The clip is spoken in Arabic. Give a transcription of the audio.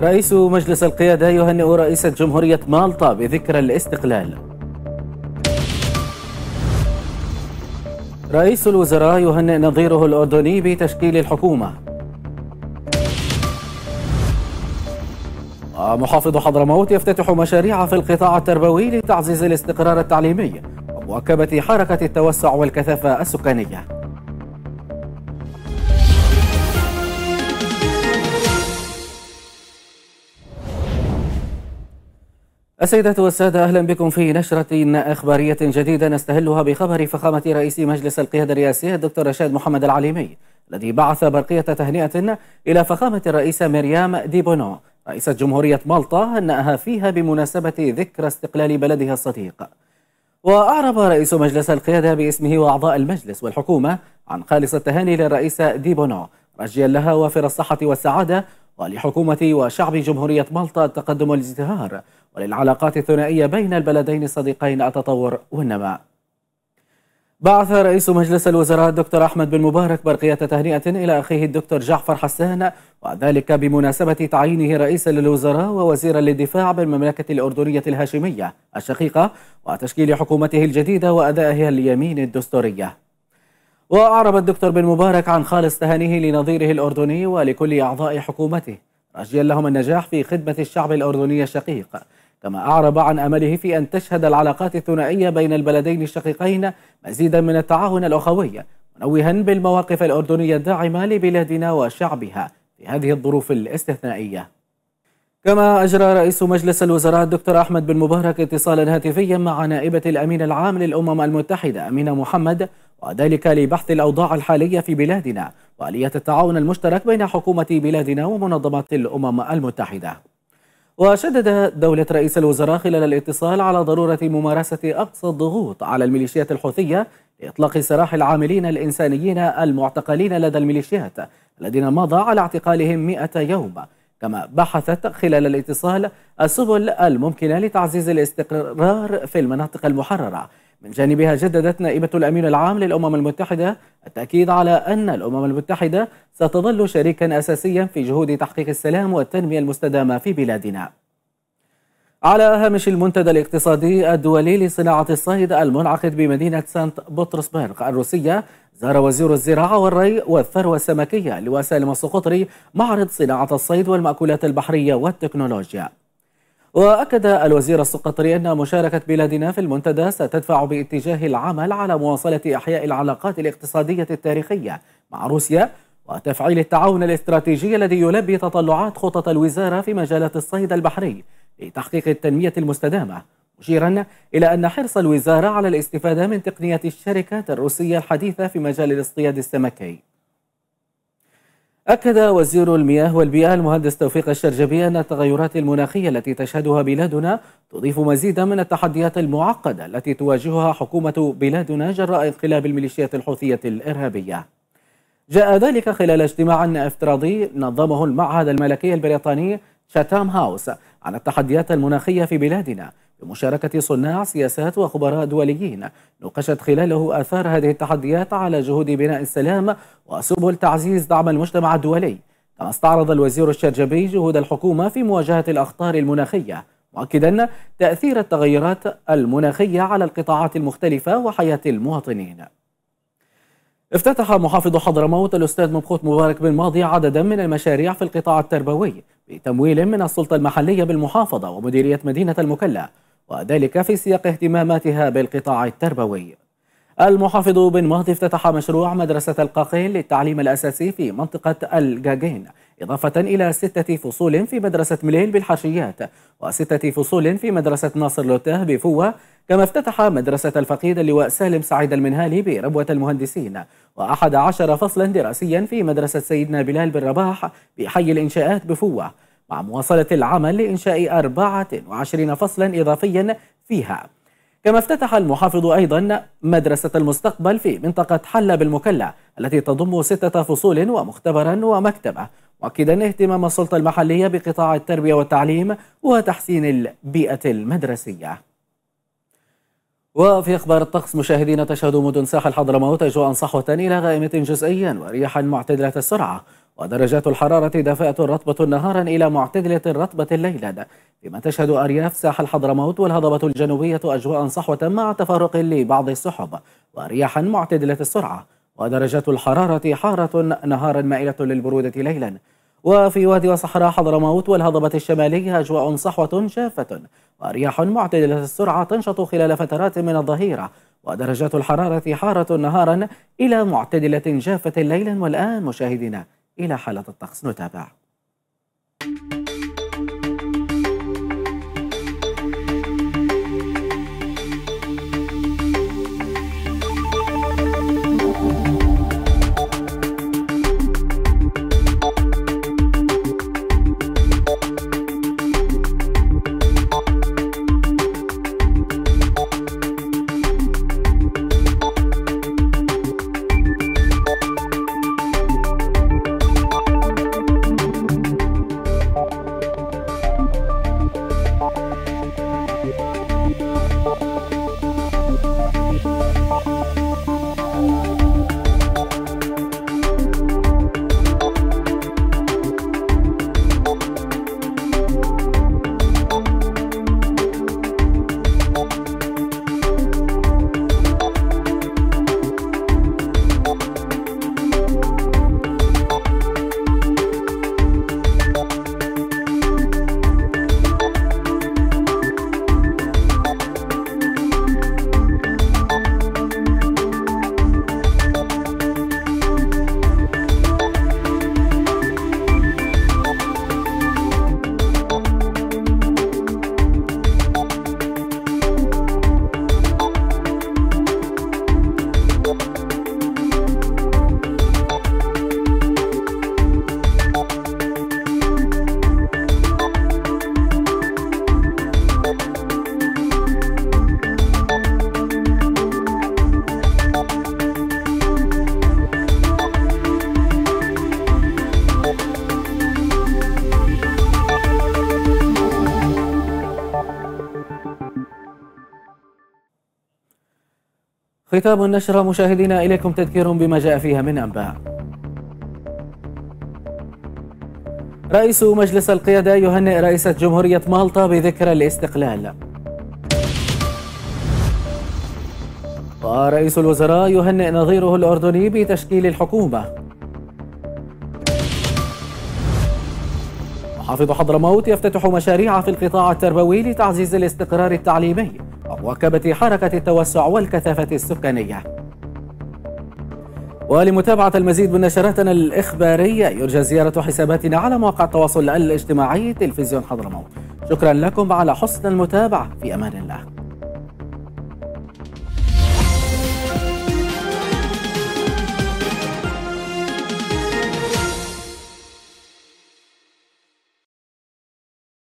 رئيس مجلس القيادة يهنئ رئيسة جمهورية مالطا بذكرى الاستقلال. رئيس الوزراء يهنئ نظيره الأردني بتشكيل الحكومة. محافظ حضرموت يفتتح مشاريع في القطاع التربوي لتعزيز الاستقرار التعليمي ومواكبة حركة التوسع والكثافة السكانية. السيدات والسادة، أهلا بكم في نشرة إخبارية جديدة نستهلها بخبر فخامة رئيس مجلس القيادة الرئاسي الدكتور رشاد محمد العليمي الذي بعث برقية تهنئة إلى فخامة الرئيسة مريام دي بونو رئيسة جمهورية مالطا هنأها فيها بمناسبة ذكرى استقلال بلدها الصديق. وأعرب رئيس مجلس القيادة باسمه وأعضاء المجلس والحكومة عن خالص التهاني للرئيسة دي بونو رجيا لها وافر الصحة والسعادة ولحكومة وشعب جمهورية مالطا التقدم والازدهار وللعلاقات الثنائية بين البلدين الصديقين التطور والنماء. بعث رئيس مجلس الوزراء الدكتور أحمد بن مبارك برقية تهنئة إلى أخيه الدكتور جعفر حسان وذلك بمناسبة تعيينه رئيسا للوزراء ووزيرا للدفاع بالمملكة الأردنية الهاشمية الشقيقة وتشكيل حكومته الجديدة وأدائها اليمين الدستورية. وأعرب الدكتور بن مبارك عن خالص تهانيه لنظيره الأردني ولكل أعضاء حكومته راجيا لهم النجاح في خدمة الشعب الأردني الشقيق، كما أعرب عن أمله في أن تشهد العلاقات الثنائية بين البلدين الشقيقين مزيدا من التعاون الأخوي، منوها بالمواقف الأردنية الداعمة لبلادنا وشعبها في هذه الظروف الاستثنائية. كما أجرى رئيس مجلس الوزراء الدكتور أحمد بن مبارك اتصالا هاتفيا مع نائبة الأمين العام للأمم المتحدة أمينة محمد وذلك لبحث الأوضاع الحالية في بلادنا وآلية التعاون المشترك بين حكومة بلادنا ومنظمات الأمم المتحدة. وشدد دولة رئيس الوزراء خلال الاتصال على ضرورة ممارسة أقصى الضغوط على الميليشيات الحوثية لإطلاق سراح العاملين الإنسانيين المعتقلين لدى الميليشيات الذين مضى على اعتقالهم 100 يوم، كما بحثت خلال الاتصال السبل الممكنة لتعزيز الاستقرار في المناطق المحررة. من جانبها جددت نائبة الأمين العام للأمم المتحدة التأكيد على أن الأمم المتحدة ستظل شريكا أساسيا في جهود تحقيق السلام والتنمية المستدامة في بلادنا. على هامش المنتدى الاقتصادي الدولي لصناعة الصيد المنعقد بمدينة سانت بطرسبرغ الروسية، زار وزير الزراعة والري والثروة السمكية اللواء سالم السقطري معرض صناعة الصيد والمأكولات البحرية والتكنولوجيا. وأكد الوزير السقطري أن مشاركة بلادنا في المنتدى ستدفع باتجاه العمل على مواصلة إحياء العلاقات الاقتصادية التاريخية مع روسيا وتفعيل التعاون الاستراتيجي الذي يلبي تطلعات خطط الوزارة في مجالات الصيد البحري لتحقيق التنمية المستدامة، مشيرا إلى أن حرص الوزارة على الاستفادة من تقنيات الشركات الروسية الحديثة في مجال الاصطياد السمكي. أكد وزير المياه والبيئة المهندس توفيق الشرجبي أن التغيرات المناخية التي تشهدها بلادنا تضيف مزيدا من التحديات المعقدة التي تواجهها حكومة بلادنا جراء انقلاب الميليشيات الحوثية الإرهابية. جاء ذلك خلال اجتماع افتراضي نظمه المعهد الملكي البريطاني شاتام هاوس عن التحديات المناخية في بلادنا بمشاركة صناع سياسات وخبراء دوليين، ناقشت خلاله آثار هذه التحديات على جهود بناء السلام وسبل تعزيز دعم المجتمع الدولي. كما استعرض الوزير الشرجبي جهود الحكومة في مواجهة الأخطار المناخية، مؤكدا تأثير التغيرات المناخية على القطاعات المختلفة وحياة المواطنين. افتتح محافظ حضرموت الأستاذ مبخوت مبارك بن ماضي عددا من المشاريع في القطاع التربوي بتمويل من السلطة المحلية بالمحافظة ومديرية مدينة المكلا، وذلك في سياق اهتماماتها بالقطاع التربوي. المحافظ بن ماضي افتتح مشروع مدرسة القاقين للتعليم الأساسي في منطقة الجاجين، إضافة إلى 6 فصول في مدرسة مليل بالحاشيات و6 فصول في مدرسة ناصر لوتاه بفوة. كما افتتح مدرسة الفقيد اللواء سالم سعيد المنهالي بربوة المهندسين، و11 فصلا دراسيا في مدرسة سيدنا بلال بن رباح بحي الإنشاءات بفوة، مع مواصلة العمل لإنشاء 24 فصلا إضافيا فيها. كما افتتح المحافظ أيضا مدرسة المستقبل في منطقة حلة بالمكلا التي تضم 6 فصول ومختبرا ومكتبة، مؤكدا اهتمام السلطة المحلية بقطاع التربية والتعليم وتحسين البيئة المدرسية. وفي أخبار الطقس مشاهدينا، تشهد مدن ساحل حضرموت أجواء صحوة إلى غائمة جزئيا ورياحا معتدلة السرعة، ودرجات الحرارة دافئة رطبة نهارا إلى معتدلة رطبة الليلا، بما تشهد أرياف ساحل حضرموت والهضبة الجنوبية أجواء صحوة مع تفرق لبعض السحب ورياح معتدلة السرعة، ودرجات الحرارة حارة نهارا مائلة للبرودة ليلا. وفي وادي وصحراء حضرموت والهضبة الشمالية أجواء صحوة جافة ورياح معتدلة السرعة تنشط خلال فترات من الظهيرة، ودرجات الحرارة حارة نهارا إلى معتدلة جافة ليلا. والآن مشاهدينا إلى حالة الطقس نتابع. ختام النشرة مشاهدينا إليكم تذكير بما جاء فيها من أنباء. رئيس مجلس القيادة يهنئ رئيسة جمهورية مالطا بذكرى الاستقلال. ورئيس الوزراء يهنئ نظيره الأردني بتشكيل الحكومة. محافظ حضرموت يفتتح مشاريع في القطاع التربوي لتعزيز الاستقرار التعليمي ومواكبة حركة التوسع والكثافة السكانية. ولمتابعة المزيد من نشراتنا الإخبارية يرجى زيارة حساباتنا على مواقع التواصل الاجتماعي تلفزيون حضرموت. شكرا لكم على حسن المتابعة، في أمان الله.